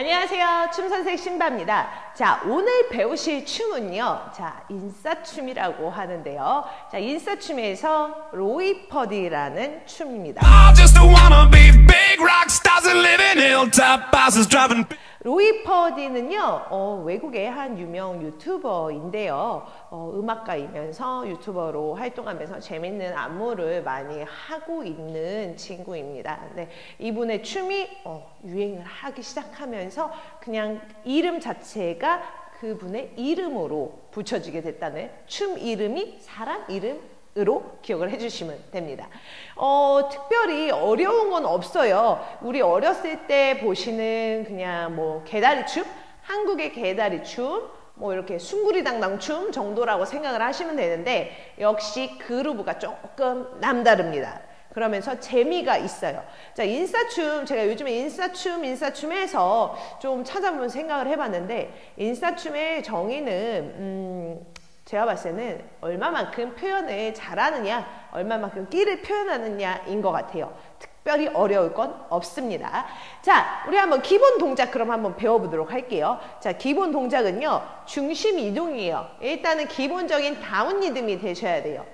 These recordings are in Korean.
안녕하세요. 춤선생 신바입니다. 자, 오늘 배우실 춤은요. 자, 인싸춤이라고 하는데요. 자, 인싸춤에서 로이퍼디라는 춤입니다. 로이퍼디는요, 외국의 한 유명 유튜버인데요. 음악가이면서 유튜버로 활동하면서 재밌는 안무를 많이 하고 있는 친구입니다. 근데 이분의 춤이 유행을 하기 시작하면서 그냥 이름 자체가 그분의 이름으로 붙여지게 됐다는, 춤 이름이 사람 이름 으로 기억을 해주시면 됩니다. 특별히 어려운 건 없어요. 우리 어렸을 때 보시는 그냥 뭐 개다리춤, 한국의 개다리춤, 뭐 이렇게 숭구리 당당춤 정도라고 생각을 하시면 되는데, 역시 그루브가 조금 남다릅니다. 그러면서 재미가 있어요. 자, 인싸춤, 제가 요즘에 인싸춤에서 좀 찾아보면 생각을 해봤는데, 인싸춤의 정의는 제가 봤을 때는 얼마만큼 표현을 잘하느냐, 얼마만큼 끼를 표현하느냐인 것 같아요. 특별히 어려울 건 없습니다. 자, 우리 한번 기본 동작 그럼 한번 배워보도록 할게요. 자, 기본 동작은요, 중심 이동이에요. 일단은 기본적인 다운 리듬이 되셔야 돼요.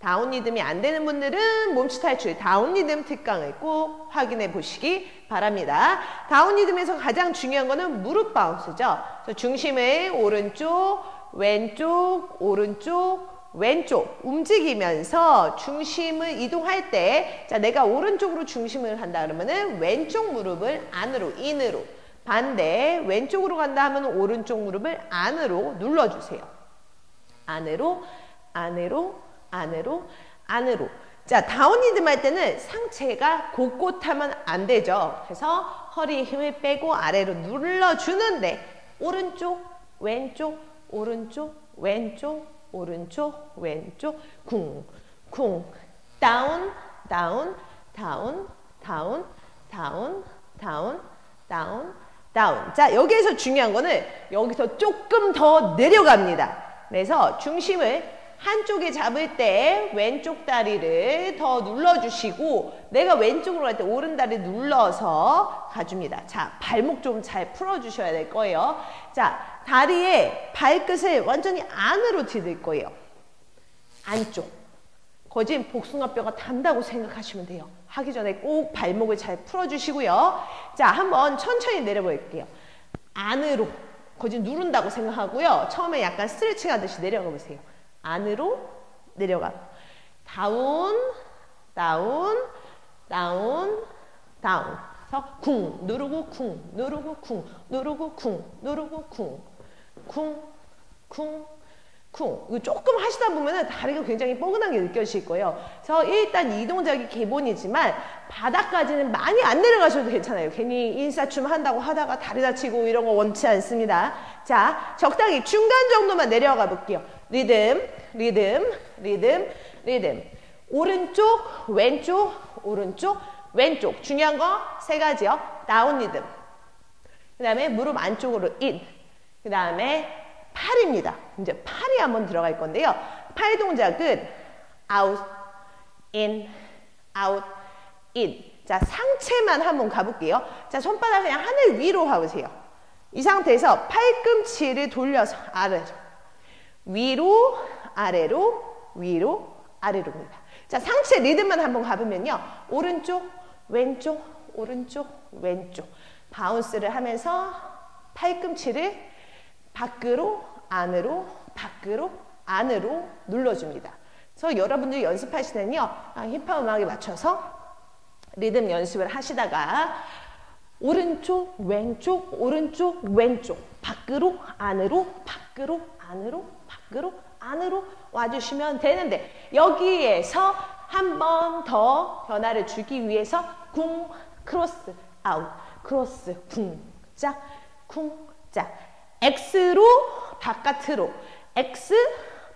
다운 리듬이 안 되는 분들은 몸치 탈출 다운 리듬 특강을 꼭 확인해 보시기 바랍니다. 다운 리듬에서 가장 중요한 거는 무릎 바운스죠. 중심을 오른쪽, 왼쪽, 오른쪽, 왼쪽 움직이면서 중심을 이동할 때, 자, 내가 오른쪽으로 중심을 한다 그러면은 왼쪽 무릎을 안으로, 인으로, 반대 왼쪽으로 간다 하면 오른쪽 무릎을 안으로 눌러주세요. 안으로, 안으로, 안으로, 안으로. 자, 다운 리듬 할 때는 상체가 곧곳하면 안 되죠. 그래서 허리에 힘을 빼고 아래로 눌러주는데, 오른쪽, 왼쪽, 오른쪽, 왼쪽, 오른쪽, 왼쪽, 쿵, 쿵, 다운, 다운, 다운, 다운, 다운, 다운, 다운, 다운. 자, 여기에서 중요한 거는 여기서 조금 더 내려갑니다. 그래서 중심을 한쪽에 잡을 때 왼쪽 다리를 더 눌러주시고, 내가 왼쪽으로 갈 때 오른 다리 눌러서 가줍니다. 자, 발목 좀 잘 풀어주셔야 될 거예요. 자, 다리에 발끝을 완전히 안으로 디딜 거예요. 안쪽. 거진 복숭아뼈가 단다고 생각하시면 돼요. 하기 전에 꼭 발목을 잘 풀어주시고요. 자, 한번 천천히 내려볼게요. 안으로. 거진 누른다고 생각하고요. 처음에 약간 스트레칭 하듯이 내려가 보세요. 안으로 내려가고, 다운, 다운, 다운, 다운. 그래서 쿵 누르고 쿵 누르고 쿵 누르고 쿵 누르고 쿵 쿵 쿵 쿵. 이거 조금 하시다 보면은 다리가 굉장히 뻐근하게 느껴지실 거예요. 그래서 일단 이 동작이 기본이지만 바닥까지는 많이 안 내려가셔도 괜찮아요. 괜히 인싸춤 한다고 하다가 다리 다치고 이런 거 원치 않습니다. 자, 적당히 중간 정도만 내려가 볼게요. 리듬, 리듬, 리듬, 리듬. 오른쪽, 왼쪽, 오른쪽, 왼쪽. 중요한 거 세 가지요. 다운 리듬. 그 다음에 무릎 안쪽으로 인. 그 다음에 팔입니다. 이제 팔이 한번 들어갈 건데요. 팔 동작은 아웃, 인, 아웃, 인. 자, 상체만 한번 가볼게요. 자, 손바닥 그냥 하늘 위로 가보세요. 이 상태에서 팔꿈치를 돌려서 아래로. 위로, 아래로, 위로, 아래로입니다. 자, 상체 리듬만 한번 가보면요. 오른쪽, 왼쪽, 오른쪽, 왼쪽. 바운스를 하면서 팔꿈치를 밖으로, 안으로, 밖으로, 안으로 눌러줍니다. 그래서 여러분들이 연습하실 때는요, 힙합 음악에 맞춰서 리듬 연습을 하시다가 오른쪽, 왼쪽, 오른쪽, 왼쪽. 밖으로, 안으로, 밖으로, 안으로, 밖으로, 안으로 와주시면 되는데, 여기에서 한 번 더 변화를 주기 위해서 쿵, 크로스, 아웃, 크로스, 쿵, 짝, 쿵, 짝. X로 바깥으로, X,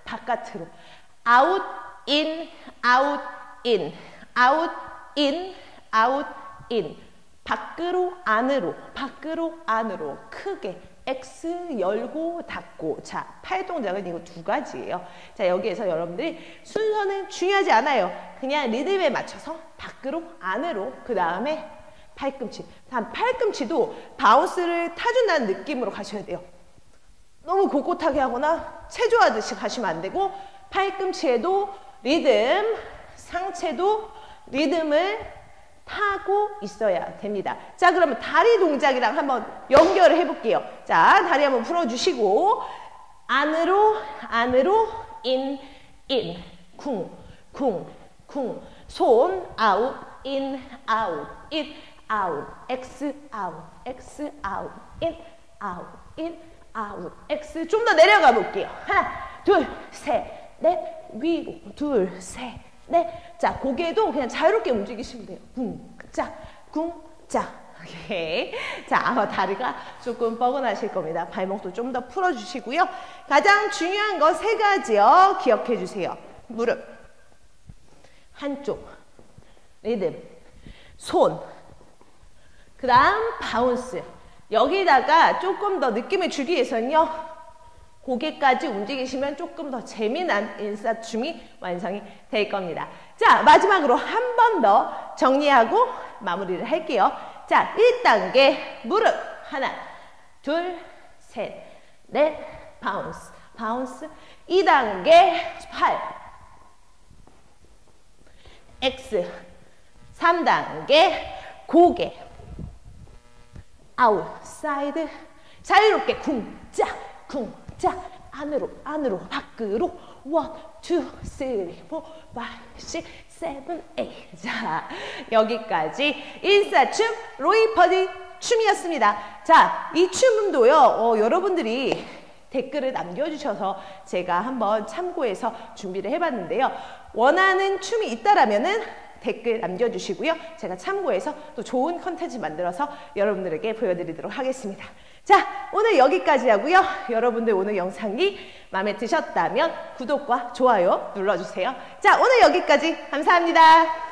바깥으로. 아웃, 인, 아웃, 인, 아웃, 인, 아웃, 인. 밖으로, 안으로, 밖으로, 안으로. 크게. X 열고 닫고. 자, 팔 동작은 이거 두 가지예요. 자, 여기에서 여러분들이 순서는 중요하지 않아요. 그냥 리듬에 맞춰서 밖으로, 안으로, 그 다음에 팔꿈치. 단 팔꿈치도 바운스를 타준다는 느낌으로 가셔야 돼요. 너무 곧곧하게 하거나 체조하듯이 가시면 안 되고 팔꿈치에도 리듬, 상체도 리듬을 타고 있어야 됩니다. 자, 그러면 다리 동작이랑 한번 연결을 해볼게요. 자, 다리 한번 풀어주시고 안으로, 안으로, 인, 인, 쿵, 쿵, 쿵, 손, 아웃, 인, 아웃, 인, 아웃, 엑스, 아웃, 엑스, 아웃, 인, 아웃, 인, 아웃, 엑스. 좀 더 내려가 볼게요. 하나, 둘, 셋, 넷, 위로, 둘, 셋, 네, 자, 고개도 그냥 자유롭게 움직이시면 돼요. 쿵짝, 쿵짝. 오케이. 자, 아마 다리가 조금 뻐근하실 겁니다. 발목도 좀 더 풀어주시고요. 가장 중요한 거 세 가지요. 기억해 주세요. 무릎. 한쪽. 리듬. 손. 그 다음, 바운스. 여기다가 조금 더 느낌을 주기 위해서는요. 고개까지 움직이시면 조금 더 재미난 인싸춤이 완성이 될 겁니다. 자, 마지막으로 한 번 더 정리하고 마무리를 할게요. 자, 1단계 무릎 하나, 둘, 셋, 넷, 바운스, 바운스. 2단계 팔, X. 3단계 고개, 아웃사이드. 자유롭게 쿵짝, 쿵. 자, 안으로, 안으로, 밖으로. 1, 2, 3, 4, 5, 6, 7, 8. 자, 여기까지 인싸춤 로이퍼디 춤이었습니다. 자, 이 춤도요, 여러분들이 댓글을 남겨주셔서 제가 한번 참고해서 준비를 해봤는데요. 원하는 춤이 있다라면은 댓글 남겨주시고요. 제가 참고해서 또 좋은 컨텐츠 만들어서 여러분들에게 보여드리도록 하겠습니다. 자, 오늘 여기까지 하고요. 여러분들 오늘 영상이 마음에 드셨다면 구독과 좋아요 눌러주세요. 자, 오늘 여기까지. 감사합니다.